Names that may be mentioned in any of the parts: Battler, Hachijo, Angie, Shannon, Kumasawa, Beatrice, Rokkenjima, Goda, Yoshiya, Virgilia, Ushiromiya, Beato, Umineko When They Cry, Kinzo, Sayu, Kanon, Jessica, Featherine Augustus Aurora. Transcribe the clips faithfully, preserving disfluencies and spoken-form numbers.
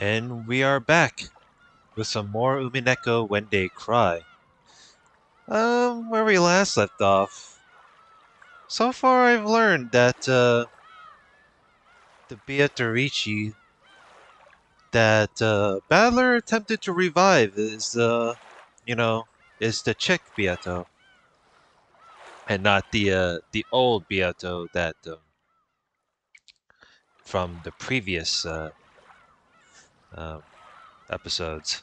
And we are back with some more Umineko When They Cry. Um, where we last left off. So far I've learned that uh, the Beatrice that uh, Battler attempted to revive is the, uh, you know, is the chick Beato. And not the uh, the old Beato that um, from the previous uh, um, episodes.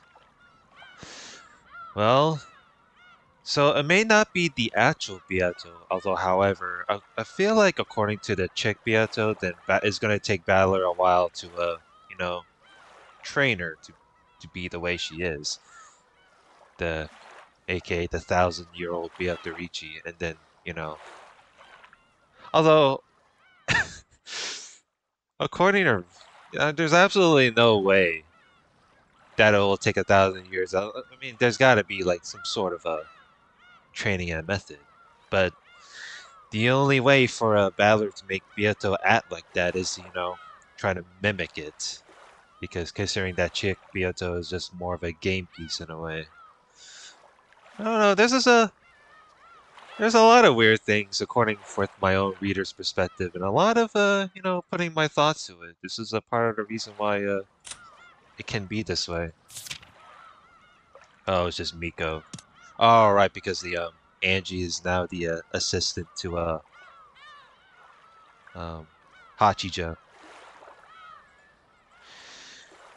Well, so it may not be the actual Beato, although, however, I, I feel like according to the Czech Beato, then it's going to take Battler a while to, uh, you know, train her to to be the way she is. The, A K A the thousand-year-old Beatrice, and then, you know. Although, according to her, there's absolutely no way that it will take a thousand years. I mean, there's got to be like some sort of a training and method. But the only way for a Battler to make Beato act like that is, you know, trying to mimic it. Because considering that chick, Beato is just more of a game piece in a way. I don't know, this is a... There's a lot of weird things, according from my own reader's perspective, and a lot of, uh, you know, putting my thoughts to it. This is a part of the reason why, uh, it can be this way. Oh, it's just Miko. Oh, right, because the, um, Angie is now the, uh, assistant to, uh, um, Hachijo.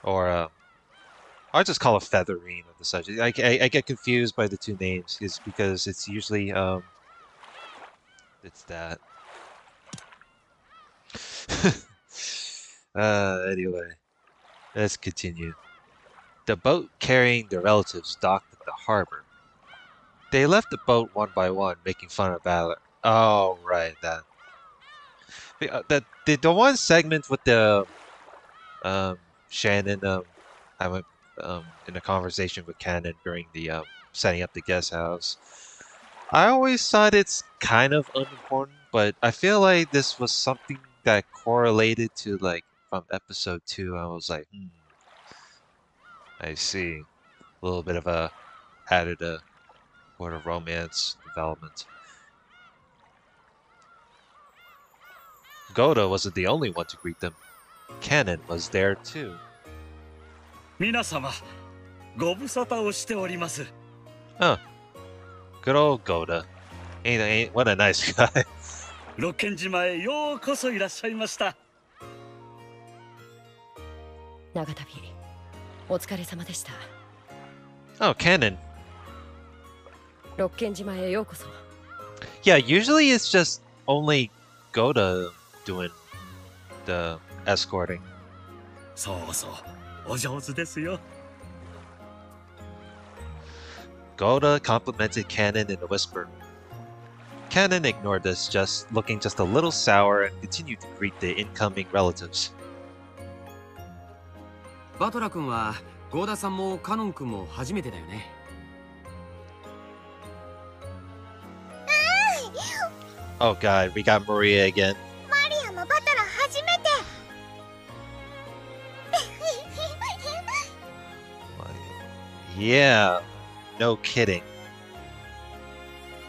Or, uh, I just call it Featherine or the such. I, I, I get confused by the two names is because it's usually um it's that. uh, anyway, let's continue. The boat carrying their relatives docked at the harbor. They left the boat one by one, making fun of Battler. Oh right, that that the the one segment with the um Shannon um I went. Um, in a conversation with Kanon during the um, setting up the guest house. I always thought it's kind of unimportant, but I feel like this was something that correlated to like from episode two. I was like, hmm, I see. A little bit of a added a word of romance development. Goda wasn't the only one to greet them. Kanon was there too. Huh. Good old Goda. Ain't, ain't, what a nice guy. Rokkenjima Oh, Kanon. Yeah, usually it's just only Goda doing the escorting. So, so. Goda complimented Kanon in a whisper. Kanon ignored this, just looking just a little sour, and continued to greet the incoming relatives. Oh god, we got Maria again. Yeah, no kidding.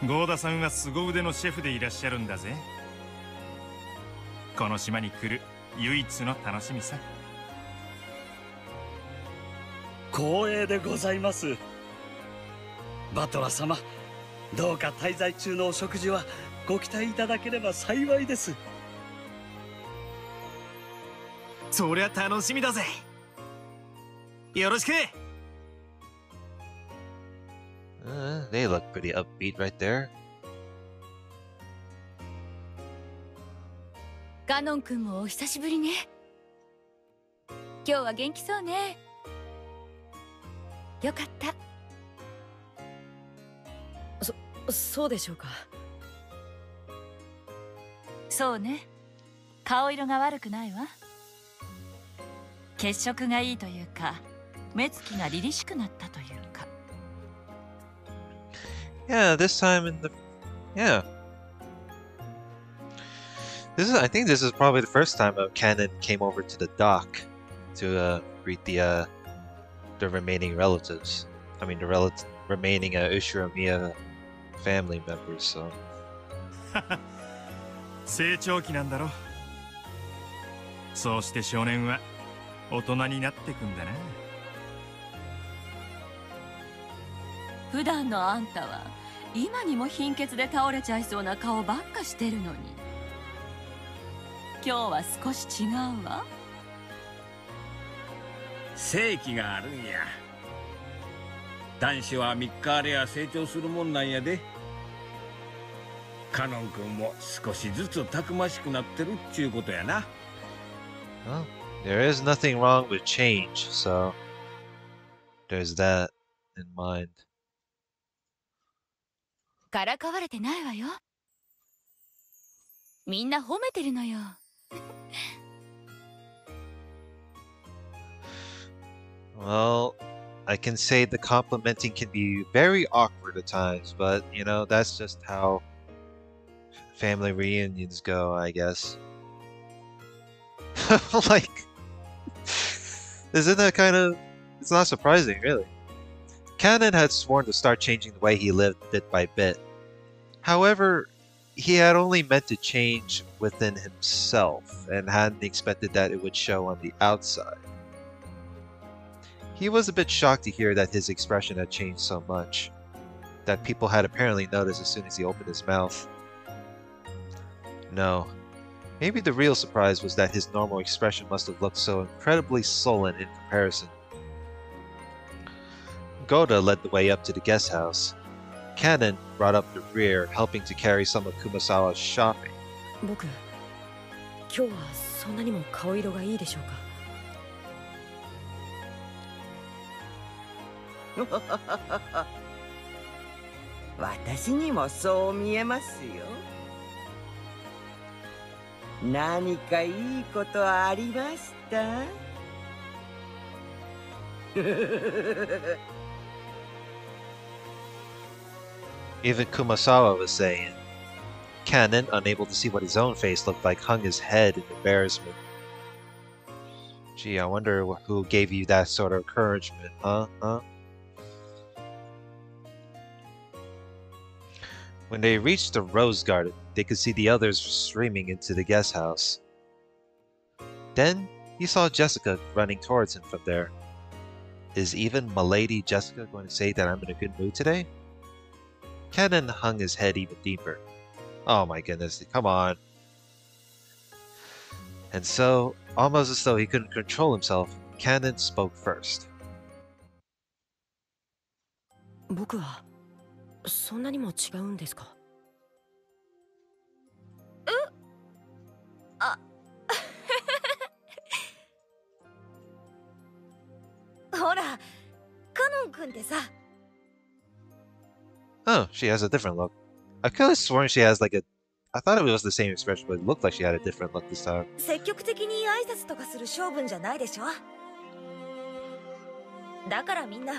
Goda-san is a great chef. This is the only pleasure. Uh, they look pretty upbeat right there. Kanon-kun, o hisashiburi ne. Kyou wa genki sou ne. Yokatta. So, so deshou ka? Sou ne. Kaoiro ga waruku nai wa. Ketshoku ga ii toyuu ka, metsuki ga lirishiku natta toyuu. Yeah, this time in the... Yeah. This is, I think this is probably the first time Kanon came over to the dock to uh, greet the uh, the remaining relatives. I mean, the rel remaining uh, Ushiromiya family members. So. Well, there is nothing wrong with change, so there's that in mind. Well, I can say the complimenting can be very awkward at times, but you know, that's just how family reunions go, I guess. Like, isn't that kind of... It's not surprising, really. Kanon had sworn to start changing the way he lived bit by bit. However, he had only meant to change within himself and hadn't expected that it would show on the outside. He was a bit shocked to hear that his expression had changed so much, that people had apparently noticed as soon as he opened his mouth. No. Maybe the real surprise was that his normal expression must have looked so incredibly sullen in comparison. Goda led the way up to the guest house. Kanon brought up the rear, helping to carry some of Kumasawa's shopping. Even Kumasawa was saying. Kanon, unable to see what his own face looked like, hung his head in embarrassment. Gee, I wonder who gave you that sort of encouragement, huh? Huh? When they reached the Rose Garden, they could see the others streaming into the guest house. Then, he saw Jessica running towards him from there. Is even Milady Jessica going to say that I'm in a good mood today? Kanon hung his head even deeper. Oh my goodness, come on. And so, almost as though he couldn't control himself, Kanon spoke first. I... そんなにも違うんですか? うっ。あ。ほら、カノン君でさ。Oh, she has a different look. I could have sworn she has like a... I thought it was the same expression, but it looked like she had a different look this time. 積極的に挨拶とかする性分じゃないでしょ? だからみんな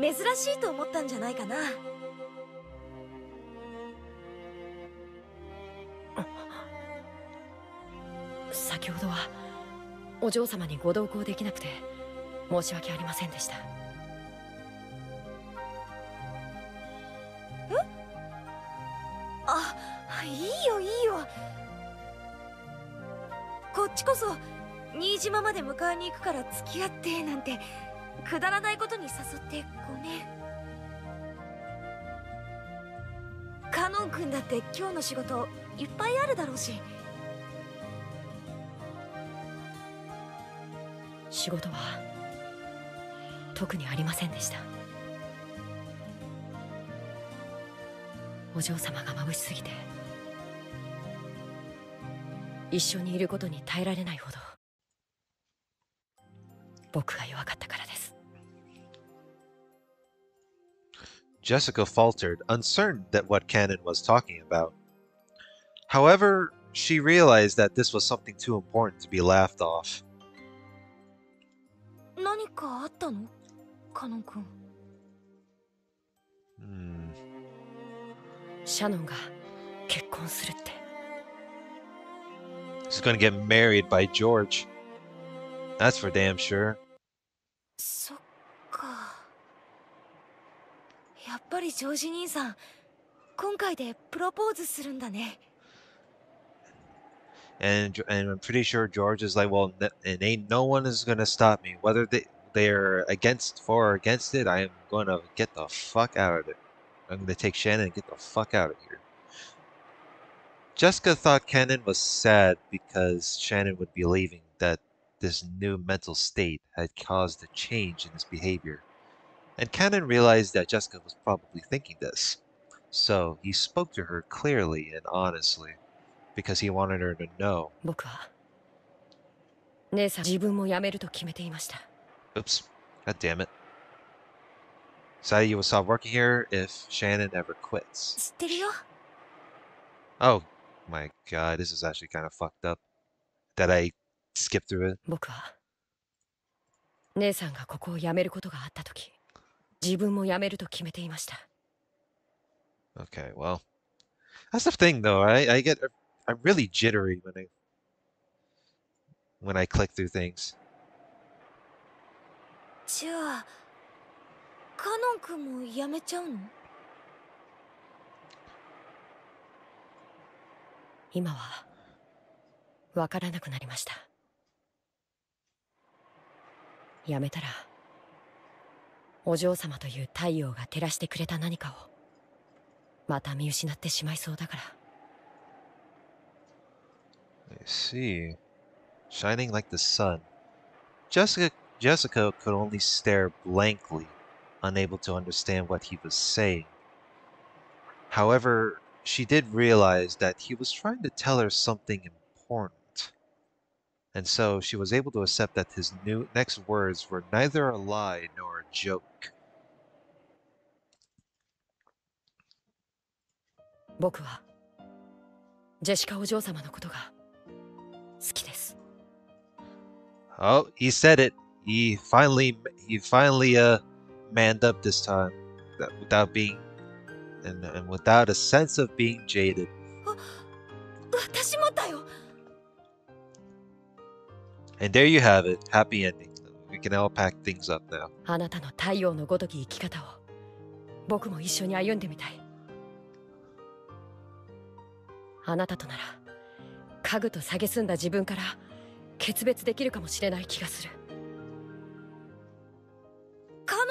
珍しいと思ったんじゃないかな。 先ほどはお嬢様にご同行できなくて申し訳ありませんでした。え？あ、いいよいいよ。こっちこそ新島まで迎えに行くから付き合ってなんてくだらないことに誘ってごめん。カノン君だって今日の仕事いっぱいあるだろうし。 仕事は特にありませんでした。お嬢様が眩しすぎて一緒にいることに耐えられないほど僕が弱かったからです。Jessica faltered, uncertain that what Kanon was talking about. However, she realized that this was something too important to be laughed off. 何かあったの? カノン君。うん。シャノンが結婚するって。She's gonna get married by George. That's for damn sure. And, and I'm pretty sure George is like, well, and ain't no one is gonna stop me. Whether they, they're against for or against it, I am gonna get the fuck out of it. I'm gonna take Shannon and get the fuck out of here. Jessica thought Kanon was sad because Shannon would be leaving, that this new mental state had caused a change in his behavior. And Kanon realized that Jessica was probably thinking this. So he spoke to her clearly and honestly, because he wanted her to know. Oops. God damn it. Sayu will stop working here if Shannon ever quits. Oh my god, this is actually kind of fucked up that I skipped through it. Okay, well. That's the thing though, I, I get... I'm really jittery when I when I click through things. I see. Shining like the sun. Jessica Jessica could only stare blankly, unable to understand what he was saying. However, she did realize that he was trying to tell her something important. And so she was able to accept that his new next words were neither a lie nor a joke. Oh, he said it. He finally, he finally, uh, manned up this time, that, without being, and, and without a sense of being jaded. And there you have it, happy ending. We can all pack things up now. I'm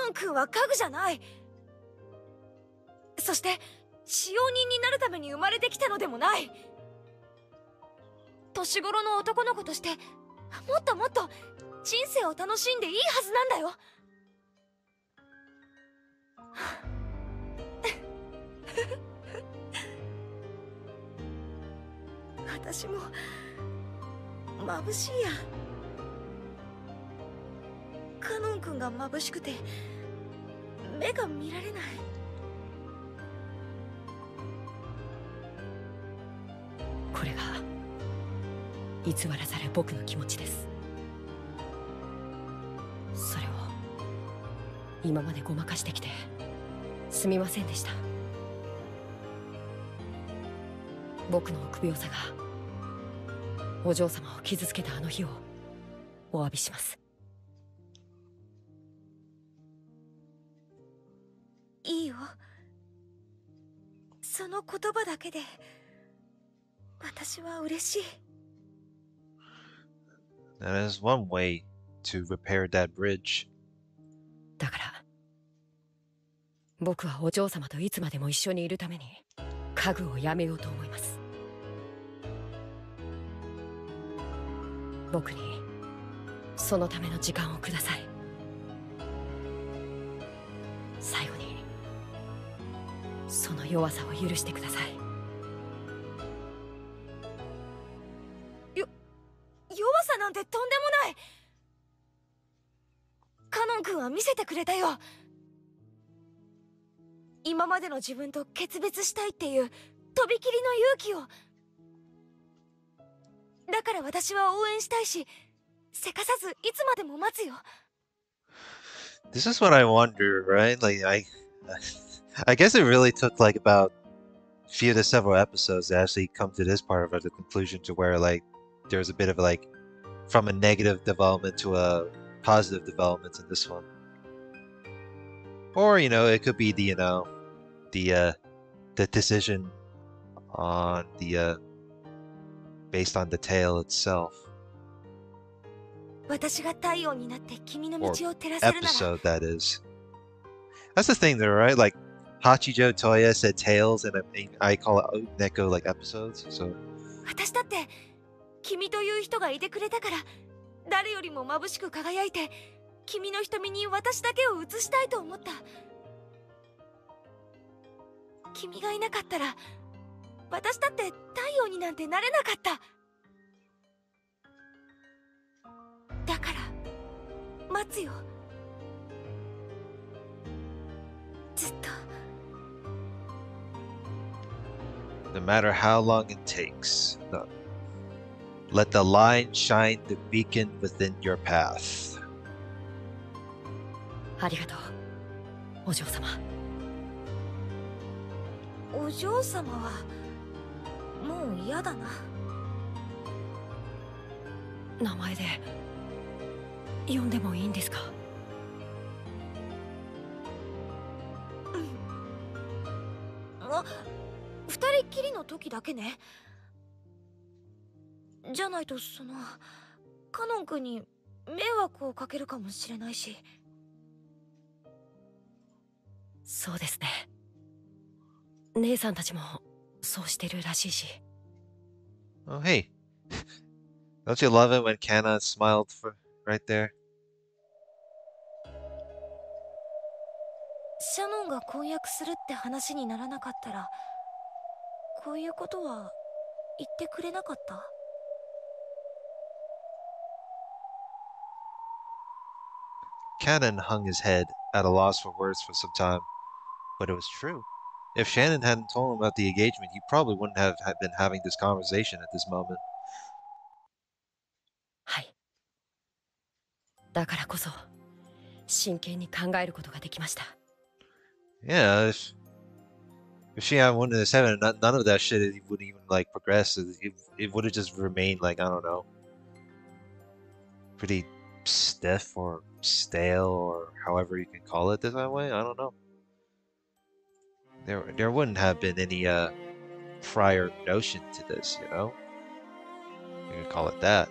お嬢様を傷つけたあの日をお詫びします。いいよ。その言葉だけで私は嬉しい。That is one way to repair that bridge. だから、僕はお嬢様といつまでも一緒にいるために家具をやめようと思います。 僕にそのための時間をください。最後にその弱さを許してください。よ、弱さなんてとんでもない。カノン君は見せてくれたよ。今までの自分と決別したいっていうとびきりの勇気を。 だから私は応援したいし、せかさずいつまでも待つよ。This is what I wonder, right? Like I, I guess it really took like about few to several episodes to actually come to this part of the conclusion to where like there's a bit of like from a negative development to a positive development in this one. Or, you know, it could be the, you know, the, uh, the decision on the, uh, based on the tale itself. Or episode, that is. That's the thing though, right? Like, Hachijo Toya said tales, and I, I call it Umineko, like, episodes, so... No matter how long it takes, no. Let the light shine the beacon within your path. Oh, hey. Don't you love it when Kanon smiled for right there? Kanon hung his head at a loss for words for some time, but it was true. If Shannon hadn't told him about the engagement, he probably wouldn't have been having this conversation at this moment. Yeah, if, if she had one in the seven, none of that shit it wouldn't even like progress. It, it would have just remained like, I don't know, pretty stiff or stale or however you can call it this way. I don't know. There, there wouldn't have been any uh, prior notion to this, you know? You can call it that.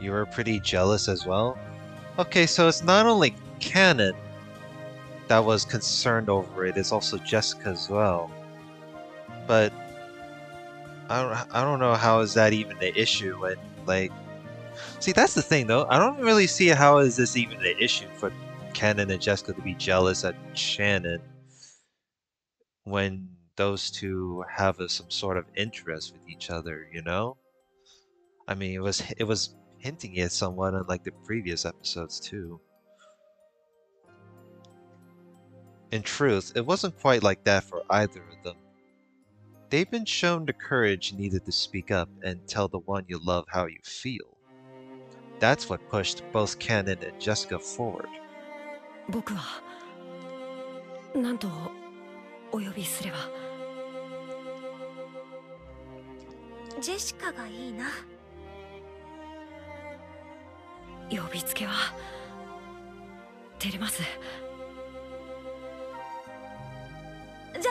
You were pretty jealous as well? Okay, so it's not only Kanon that was concerned over it, it's also Jessica as well. But I don't, I don't know how is that even an issue when, like... See, that's the thing though, I don't really see how is this even an issue for Kanon and Jessica to be jealous at Shannon when those two have a, some sort of interest with each other, you know? I mean, it was it was hinting at somewhat unlike the previous episodes too. In truth, it wasn't quite like that for either of them. They've been shown the courage needed to speak up and tell the one you love how you feel. That's what pushed both Kanon and Jessica forward. Je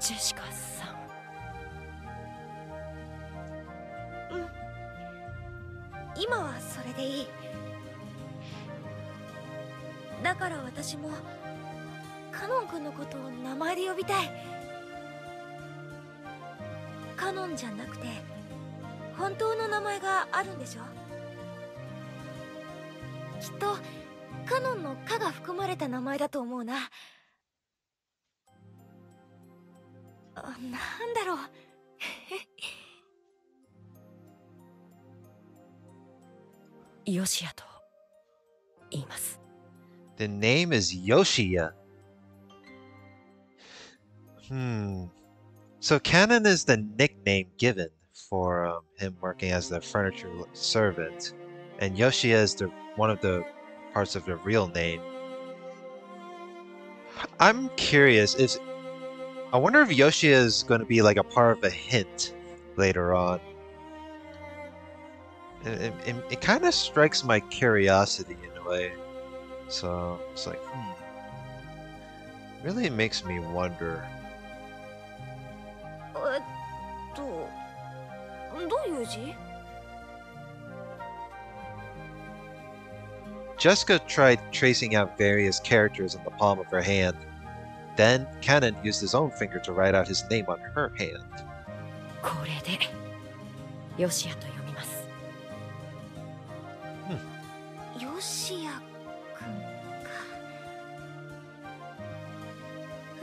Jessica-san. 本当の名前があるんでしょ？きっとカノンの「カ」が含まれた名前だと思うな。あ、なんだろう。Yoshiyaと言います。The name is Yoshiya. Hmm. So Kanon is the nickname given for um, him working as the furniture servant, and Yoshiya is the one of the parts of the real name. I'm curious if I wonder if Yoshiya is going to be like a part of a hint later on. It, it, it kind of strikes my curiosity in a way. So it's like, hmm. Really makes me wonder. Uh, do, do you see? Jessica tried tracing out various characters on the palm of her hand. Then Kanon used his own finger to write out his name on her hand. これでヨシヤと読みます。ヨシヤくんか。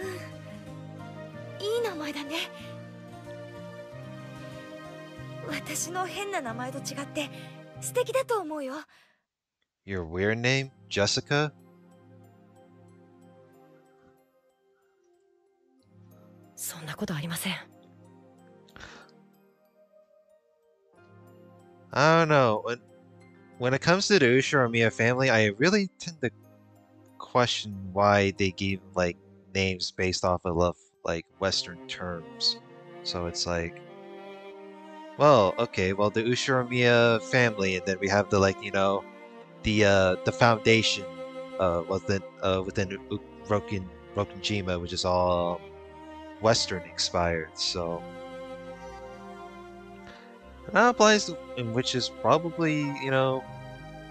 うん。いい名前だね。私の変な名前と違って素敵だと思うよ。Your weird name, Jessica? I don't know. When, when it comes to the Ushiromiya family, I really tend to question why they gave like names based off of like Western terms. So it's like, well, okay, well the Ushiromiya family, and then we have the like you know. The uh, the foundation uh, within uh, within Rokken Rokkenjima, which is all Western inspired, so and that applies, to, and which is probably you know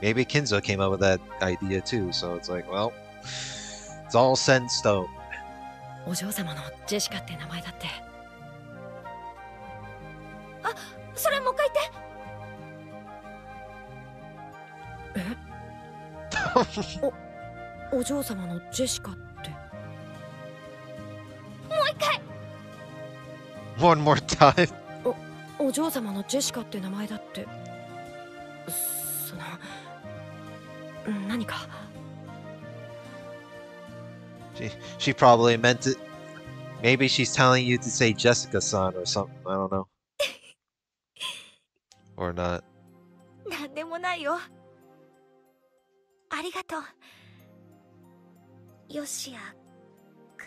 maybe Kinzo came up with that idea too. So it's like, well, it's all set in stone. One more time. She, she probably meant it. Maybe she's telling you to say Jessica-san or something. I don't know. Or not. ありがとう。よしやく。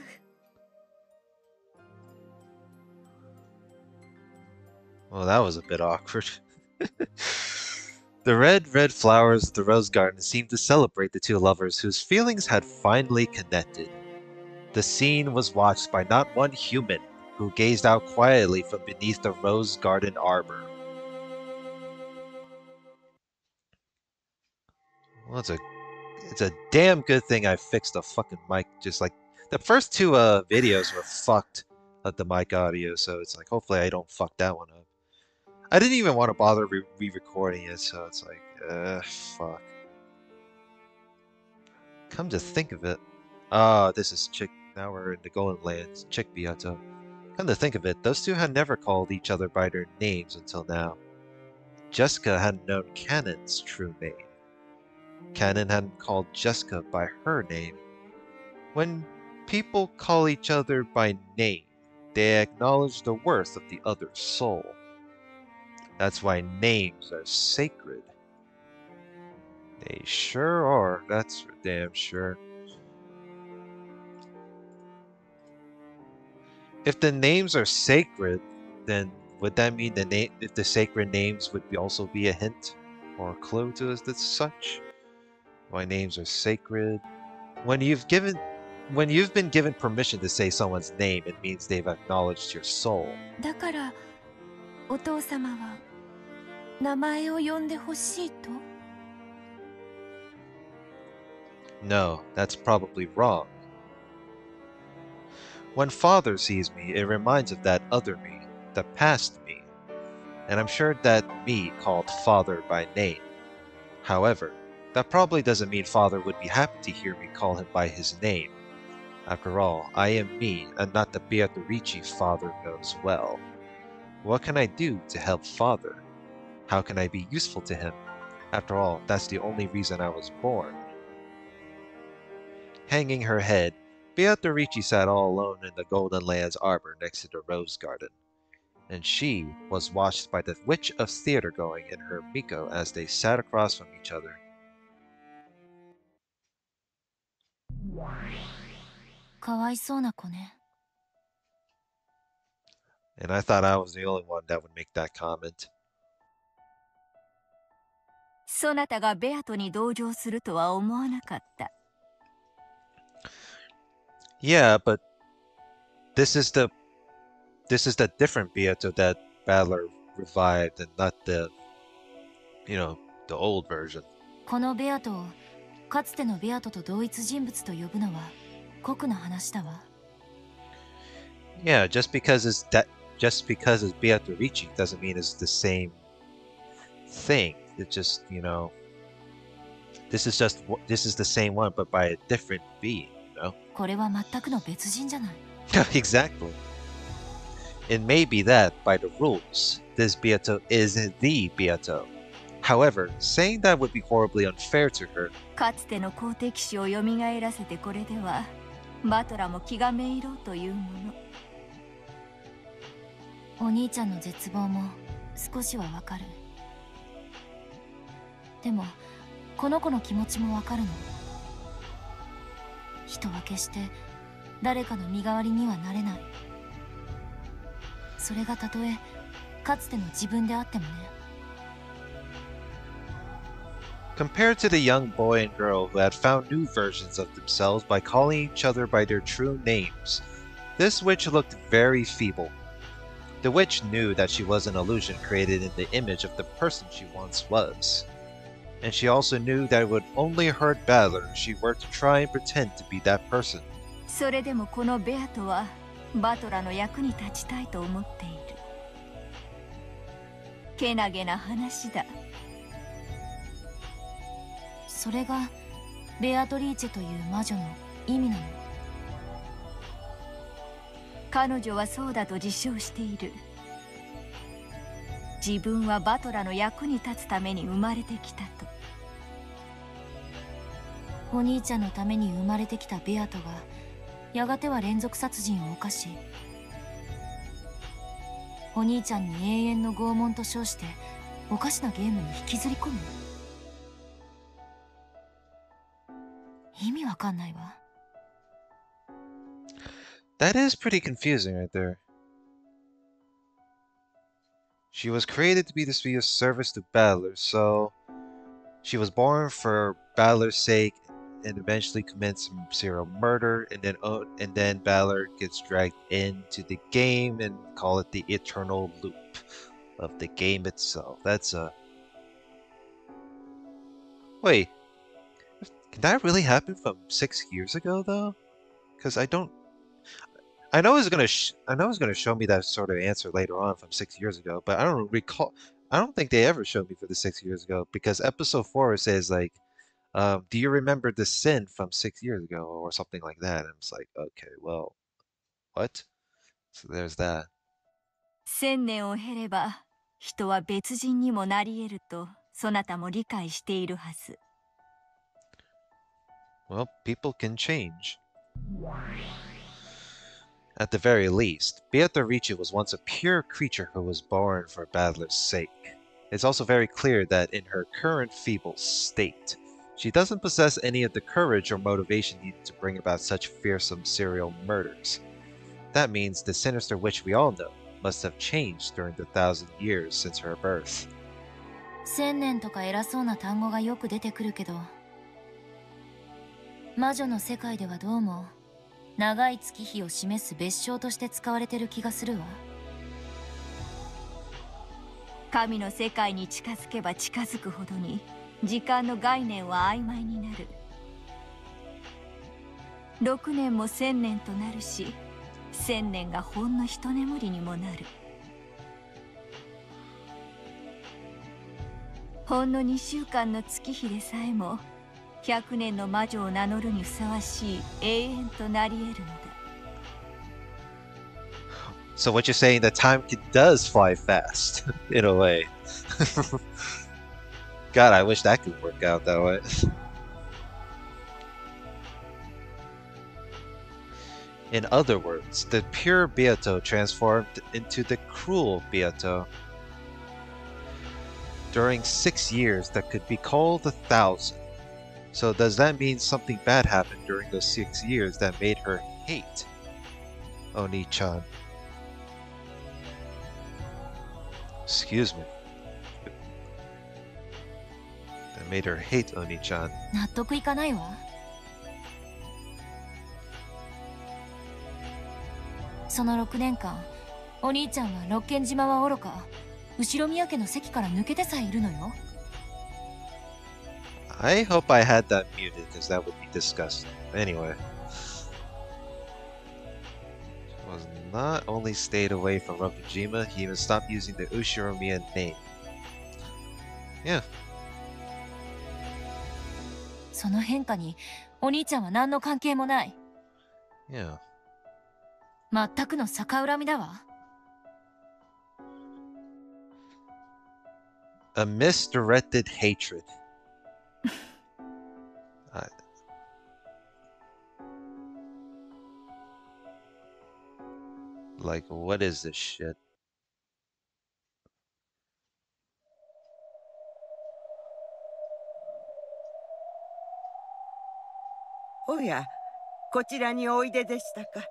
Well, that was a bit awkward. The red, red flowers of the rose garden seemed to celebrate the two lovers whose feelings had finally connected. The scene was watched by not one human who gazed out quietly from beneath the rose garden arbor. Well, it's a It's a damn good thing I fixed the fucking mic. Just like the first two uh, videos were fucked at the mic audio, so it's like hopefully I don't fuck that one up. I didn't even want to bother re-recording it, so it's like, uh, fuck. Come to think of it, ah, oh, this is Chick. Now we're in the Golden Lands, Chick Beato. Come to think of it, those two had never called each other by their names until now. Jessica hadn't known Kanon's true name. Kanon hadn't called Jessica by her name. When people call each other by name, they acknowledge the worth of the other's soul. That's why names are sacred. They sure are, that's for damn sure. If the names are sacred, then would that mean the name if the sacred names would be also be a hint or a clue to us as such? My names are sacred. When you've given, when you've been given permission to say someone's name, it means they've acknowledged your soul. No, that's probably wrong. When Father sees me, it reminds of that other me, the past me. and I'm sure that me called father by name. However, that probably doesn't mean father would be happy to hear me call him by his name. After all, I am me, and not the Beatrice father knows well. What can I do to help father? How can I be useful to him? After all, that's the only reason I was born. Hanging her head, Beatrice sat all alone in the Golden Lands arbor next to the Rose Garden, and she was watched by the witch of theater going and her Miko as they sat across from each other. And I thought I was the only one that would make that comment. Yeah, but this is the this is the different Beato that Battler revived, and not the you know the old version. Yeah, just because it's that just because it's Beatrice doesn't mean it's the same thing. It just you know this is just this is the same one, but by a different being. You know? Exactly. It may be that, by the rules, this Beato is the Beato. However, saying that would be horribly unfair to her. Compared to the young boy and girl who had found new versions of themselves by calling each other by their true names, this witch looked very feeble. The witch knew that she was an illusion created in the image of the person she once was. And she also knew that it would only hurt Battler if she were to try and pretend to be that person. That is pretty confusing right there. She was created to be this of service to Battler, so she was born for Battler's sake and eventually commits serial murder, and then oh, and then Battler gets dragged into the game and call it the eternal loop of the game itself. That's a... Wait, can that really happen from six years ago though? Because I don't... I know it's gonna sh I know it's gonna show me that sort of answer later on from six years ago, but I don't recall. I don't think they ever showed me for the six years ago, because episode four says like, um, "Do you remember the sin from six years ago?" or something like that. And it's like, okay, well, what? So there's that. Well, people can change. At the very least, Beatrice was once a pure creature who was born for Battler's sake. It's also very clear that in her current feeble state, she doesn't possess any of the courage or motivation needed to bring about such fearsome serial murders. That means the sinister witch we all know must have changed during the thousand years since her birth. ほんのにしゅうかんの月日でさえもひゃくねんの魔女を名乗るにふさわしい永遠となり得るのだ。 So what you're saying, that time does fly fast in a way. God, I wish that could work out that way. In other words, the pure Beato transformed into the cruel Beato. During six years that could be called a thousand. So does that mean something bad happened during those six years that made her hate Oni-chan? Excuse me. That made her hate Oni-chan. I hope I had that muted, because that would be disgusting. Anyway. She was not only stayed away from Rokkenjima, he even stopped using the Ushiromiya name. Yeah. Yeah. 全くの逆恨みだわ。A misdirected hatred. I... Like, what is this shit? Oh yeah, こちらにおいででしたか。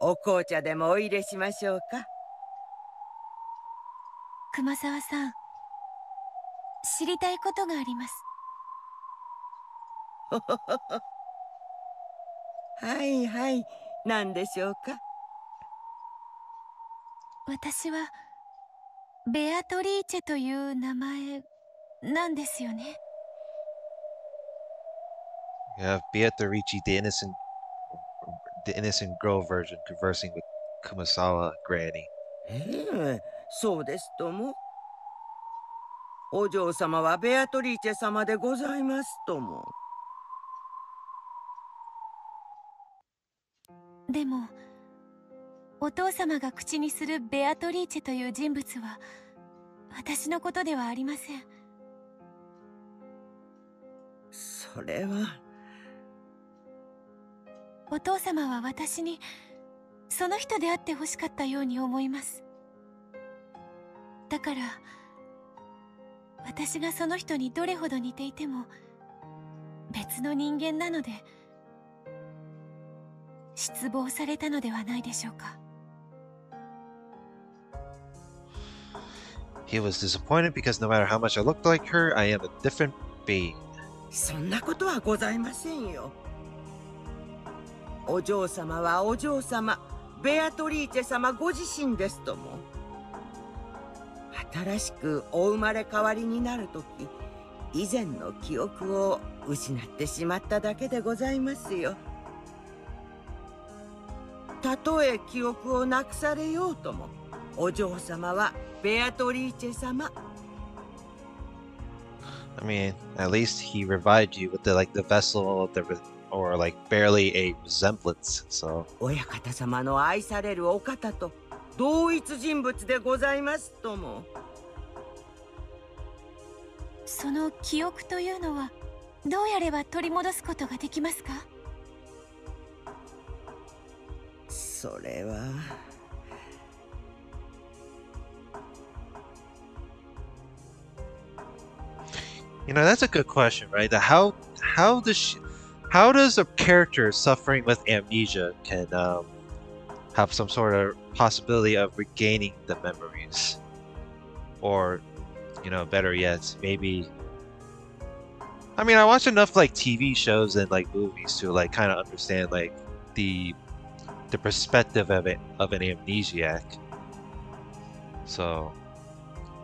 お紅茶でもお入れしましょうか。熊沢さん、知りたいことがあります。はいはい、何でしょうか。私はベアトリーチェという名前なんですよね。You have Beatrice, the innocent. The innocent girl version conversing with Kumasawa Granny. Hmm, so desu tomo. Ojo-sama wa Beatrice-sama de gozaimasu tomo. Demo, Otou-sama ga kuchi ni suru Beatrice to iu jinbutsu wa watashi no koto de wa arimasen. Sore wa お父様は私にその人であって欲しかったように思います。だから私がその人にどれほど似ていても別の人間なので失望されたのではないでしょうか。He was disappointed because no matter how much I looked like her, I am a different being. そんなことはございませんよ。 お嬢様はお嬢様、ベアトリーチェ様ご自身ですとも。新しくお生まれ変わりになるとき、以前の記憶を失ってしまっただけでございますよ。たとえ記憶をなくされようとも、お嬢様はベアトリーチェ様。 I mean, at least he revived you with the, like, the vessel of the... or like barely a resemblance, so. 親方様の愛されるお方と同一人物でございますとも。その記憶というのはどうやれば取り戻すことができますか？それはYou know, that's a good question, right? The how how does she How does a character suffering with amnesia can um, have some sort of possibility of regaining the memories? Or, you know, better yet, maybe... I mean, I watch enough, like, T V shows and, like, movies to, like, kind of understand, like, the the perspective of it, of an amnesiac. So,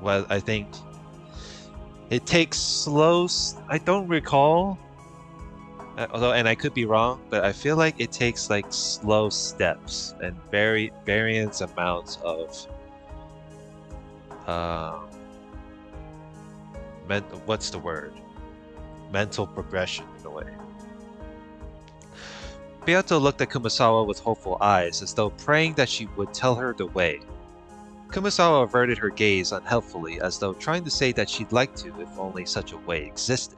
well, I think it takes slow... I don't recall... Although, and I could be wrong, but I feel like it takes like slow steps and very variance amounts of uh, men- what's the word? Mental progression, in a way. Beato looked at Kumasawa with hopeful eyes, as though praying that she would tell her the way. Kumasawa averted her gaze unhelpfully, as though trying to say that she'd like to if only such a way existed.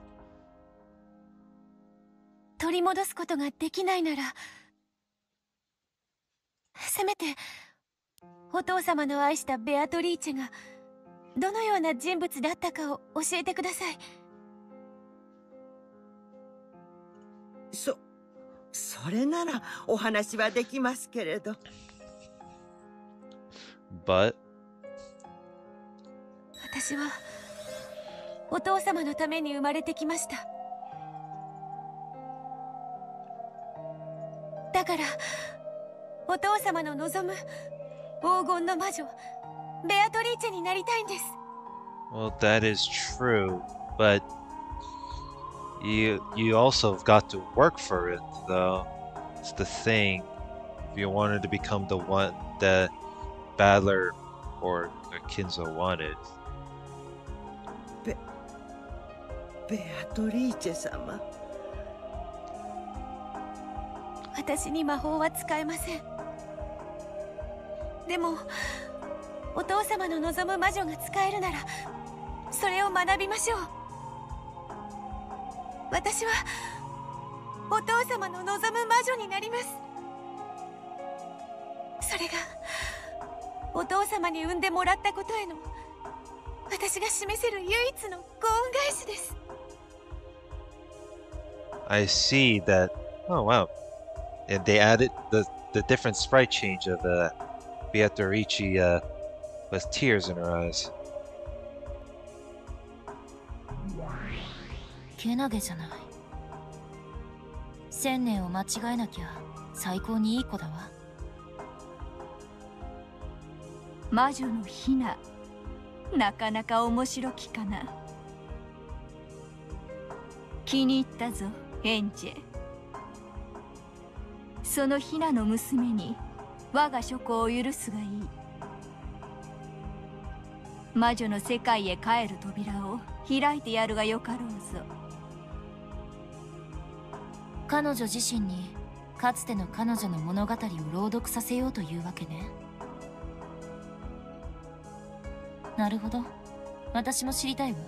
So, それならお話はできますけれど。But 私はお父様のために生まれてきました。だからお父様の望む黄金の魔女ベアトリーチェになりたいんです。Well, that is true, but You, you also have got to work for it, though. It's the thing. If you wanted to become the one that Battler or Kinzo wanted. Be Beatrice-sama. I can't use magic. 私はお父様の望む魔女になります。それがお父様に産んでもらったことへの私が示せる唯一のご恩返しです。I see that. Oh wow. And they added the the different sprite change of uh, Beatrice uh, with tears in her eyes. けなげじゃない。千年を間違えなきゃ最高にいい子だわ。魔女のヒナ、なかなか面白きかな。気に入ったぞ、エンジェ。そのヒナの娘に我が諸子を許すがいい。魔女の世界へ帰る扉を開いてやるがよかろうぞ。 彼女自身にかつての彼女の物語を朗読させようというわけね。なるほど。私も知りたいわ。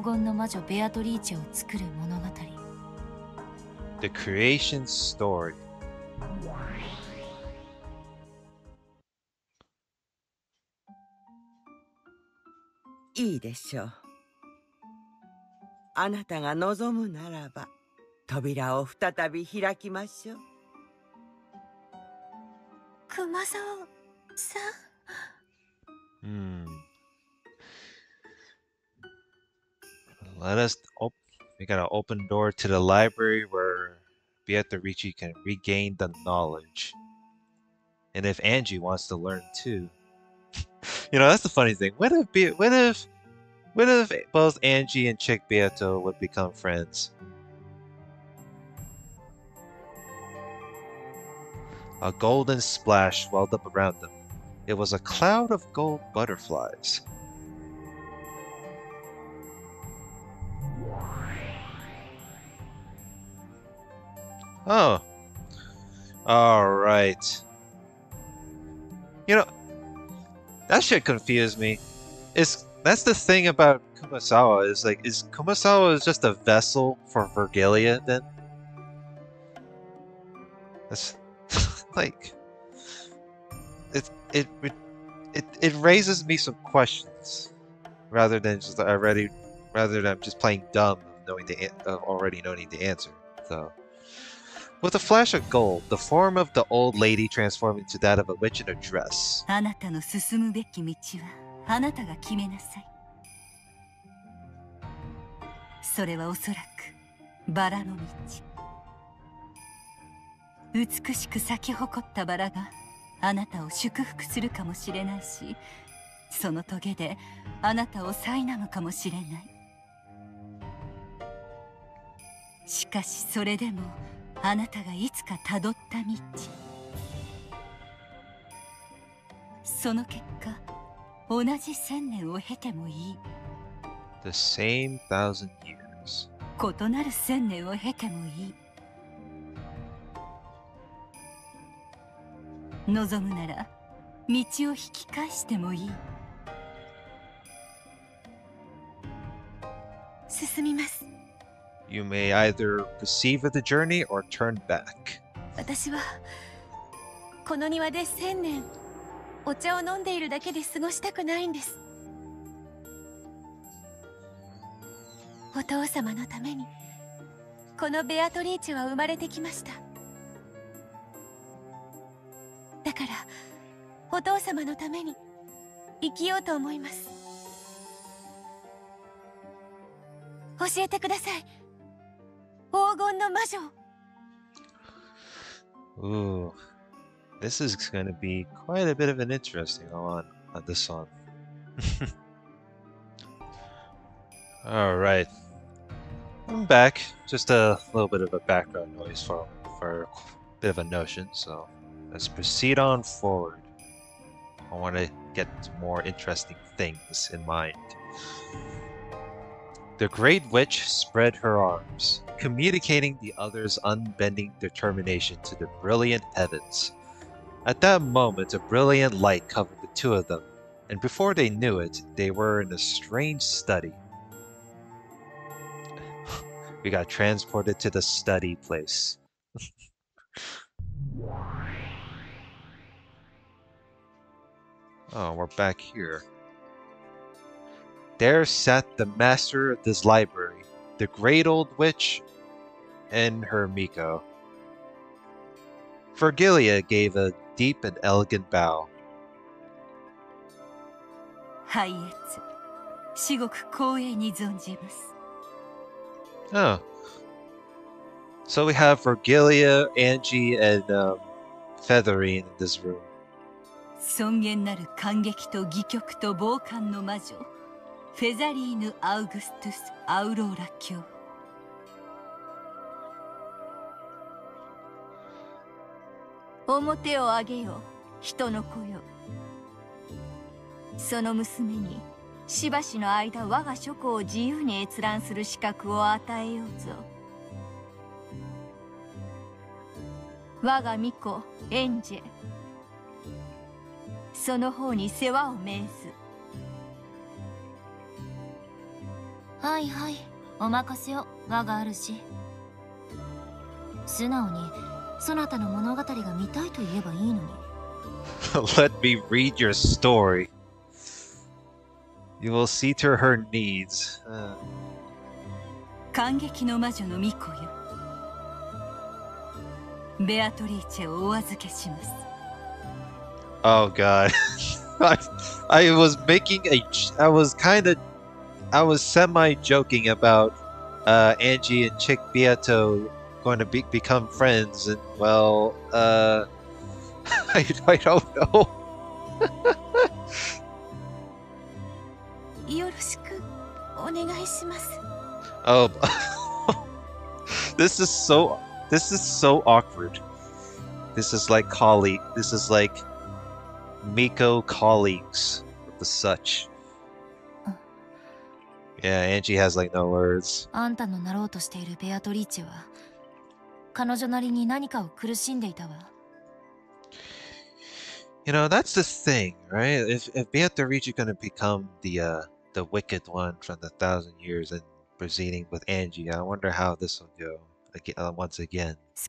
黄金の魔女ベアトリーチェを作る物語。The Creation Story.いいでしょう。 あなたが望むならば、扉を再び開きましょう。熊沢さん。Hmm. Let us op- we got an open door to the library where Beatrice can regain the knowledge. And if Angie wants to learn too. You know, that's the funny thing. What if Be- what if What if both Angie and Chick Beato would become friends? A golden splash welled up around them. It was a cloud of gold butterflies. Oh. Alright. You know, that shit confused me. It's... That's the thing about Kumasawa, is like, is Kumasawa just a vessel for Virgilia then? That's like it it it it raises me some questions rather than just already rather than just playing dumb knowing the uh, already knowing the answer. So with a flash of gold, the form of the old lady transformed into that of a witch in a dress. あなたが決めなさい。それはおそらくバラの道。美しく咲き誇ったバラがあなたを祝福するかもしれないし、その棘であなたを苛むかもしれない。しかしそれでもあなたがいつかたどった道。その結果、The same thousand years. You may either proceed with the journey or turn back. Ooh, this is going to be quite a bit of an interesting one on this song. All right, I'm back. Just a little bit of a background noise for for a bit of a notion. So let's proceed on forward. I want to get more interesting things in mind. The Great Witch spread her arms, communicating the others' unbending determination to the brilliant heavens. At that moment, a brilliant light covered the two of them, and before they knew it, they were in a strange study. We got transported to the study place. Oh, we're back here. There sat the master of this library, the great old witch, and her Miko. Virgilia gave a deep and elegant bow. Oh. So we have Virgilia, Angie, and um, Featherine in this room. Featherine Augustus Aurora.はいはい、お任せを、我が主。素直にそなたの物語が見たいと言えばいいのに。Let me read your story. You will see to her needs. 感激の魔女の巫女よ。ベアトリーチェをお預けします。Oh god. I, I was making a I was kind of I was semi-joking about uh, Angie and Chick Beato going to be become friends, and well, uh, I, I don't know. Oh, this is so this is so awkward. This is like colleague. This is like Miko colleagues with the such. Yeah, Angie has like no words. You know, that's the thing, right? If if Beatrice is gonna become the uh the wicked one from the thousand years and proceeding with Angie, I wonder how this will go again, uh, once again. Yes.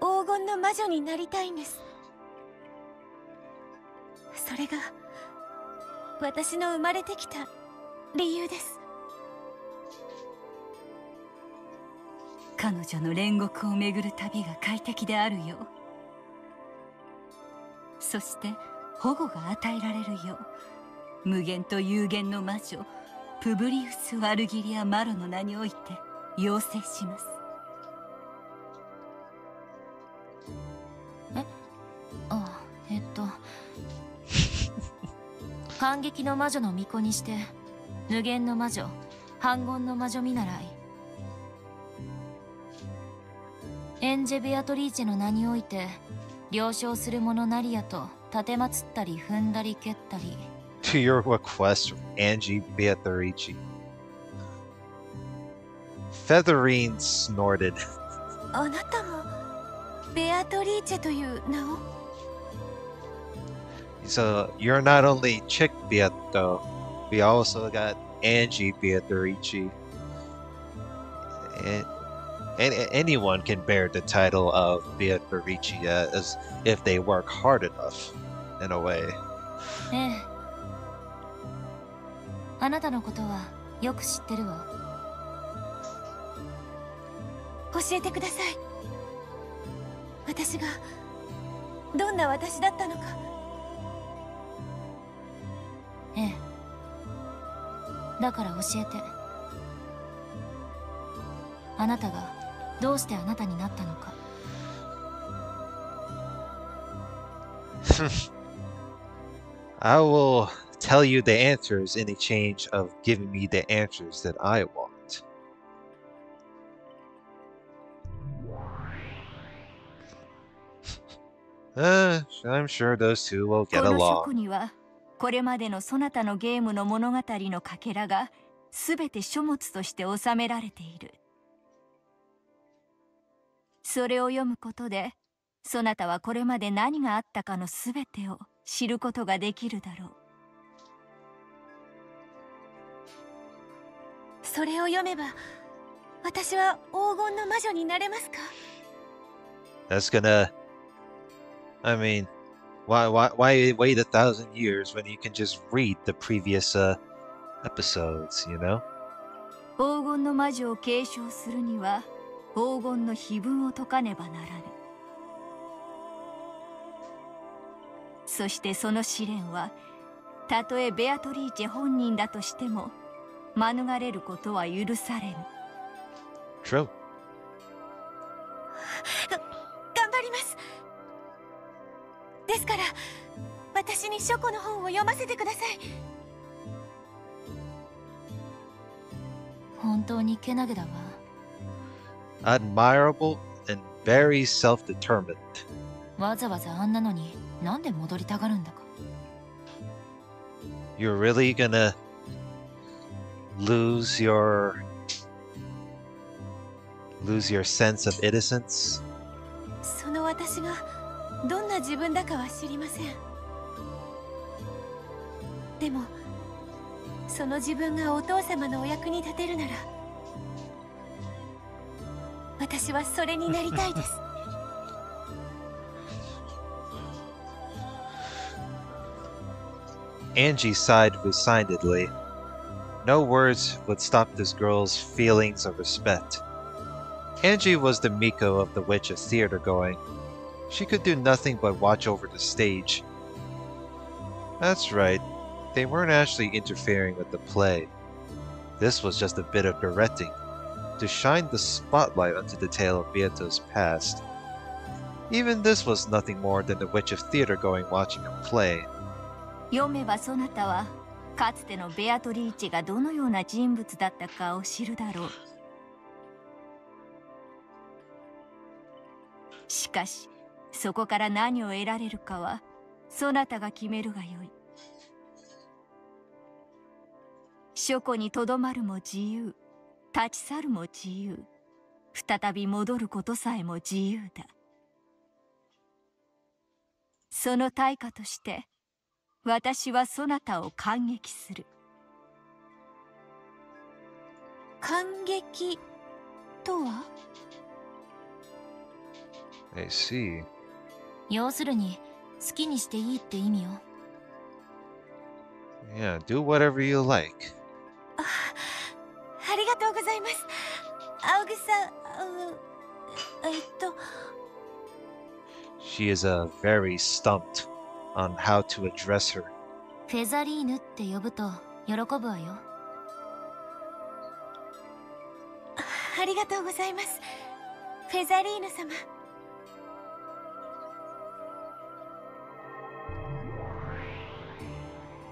保護が与えられるよう無限と有限の魔女プブリウス・ワルギリア・マロの名において要請します。え、ああ。反撃の魔女の巫女にして無限の魔女反言の魔女見習いエンジェ・ベアトリーチェの名において了承する者なりやと立てまつったり踏んだり蹴ったり To your request, Angie Beatrice. Featherine snorted. あなたもベアトリーチェという名を So you're not only Chick Beato, we also got Angie Beatrice. And Any, anyone can bear the title of Beatrice as if they work hard enough, in a way. Eh. どうしてあなたになったのか。I will tell you the answers in exchange of giving me the answers that I want. uh, I'm sure those two will get along. この書庫にはこれまでのそなたのゲームの物語のかけらがすべて書物として収められている。 それを読むことで、そなたはこれまで何があったかのすべてを知ることができるだろう。それを読めば、私は黄金の魔女になれますか? That's gonna. I mean, why why why wait a thousand years when you can just read the previous uh, episodes, you know? 黄金の魔女を継承するには。 黄金の碑文を解かねばならぬ。そしてその試練は、たとえベアトリーチェ本人だとしても、免れることは許されぬ。True。頑張ります。ですから、私に書庫の本を読ませてください。本当にけなげだわ。 Admirable and very self-determined. You're really gonna lose your lose your sense of innocence? Angie sighed resignedly. No words would stop this girl's feelings of respect. Angie was the Miko of the Witch of theater going. She could do nothing but watch over the stage. That's right, they weren't actually interfering with the play. This was just a bit of directing. To shine the spotlight onto the tale of Beato's past. Even this was nothing more than the witch of theater going watching him play. Yomewa 立ち去るも自由。再び戻ることさえも自由だ。その対価として、私はそなたを感激する。感激とは? I see. 要するに、好きにしていいって意味よ。Yeah, do whatever you like. あありがとうございます。青草、えっと。She is a very stumped on how to address her. フェザリーヌって呼ぶと喜ぶわよ。ありがとうございます。フェザリーヌ様。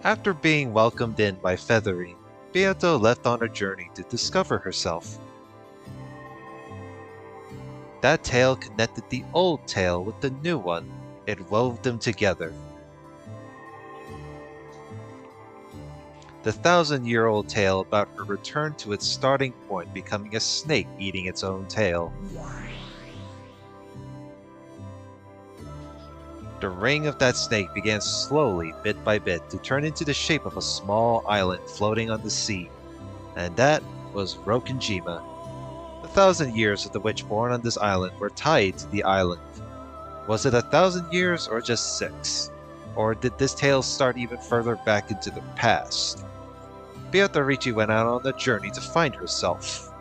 After being welcomed in by Featherine, Beato left on a journey to discover herself. That tale connected the old tale with the new one. It wove them together. The thousand-year-old tale about her return to its starting point, becoming a snake eating its own tail. The ring of that snake began slowly, bit by bit, to turn into the shape of a small island floating on the sea. And that was Rokkenjima. The thousand years of the witch born on this island were tied to the island. Was it a thousand years or just six? Or did this tale start even further back into the past? Beatrice went out on a journey to find herself.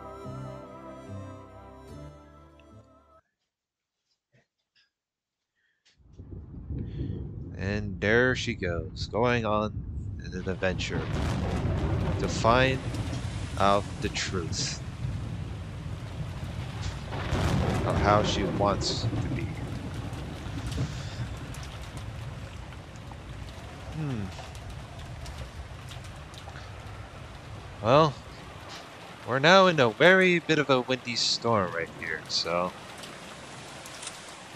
And there she goes, going on in an adventure to find out the truth of how she wants to be. Hmm. Well, we're now in a very bit of a windy storm right here, so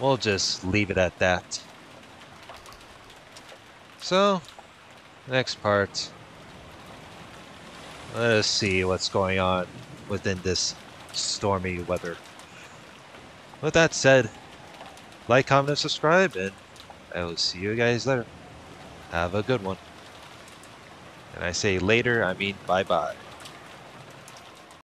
we'll just leave it at that. So, next part, let's see what's going on within this stormy weather. With that said, like, comment, and subscribe, and I will see you guys later. Have a good one. And I say later, I mean bye-bye.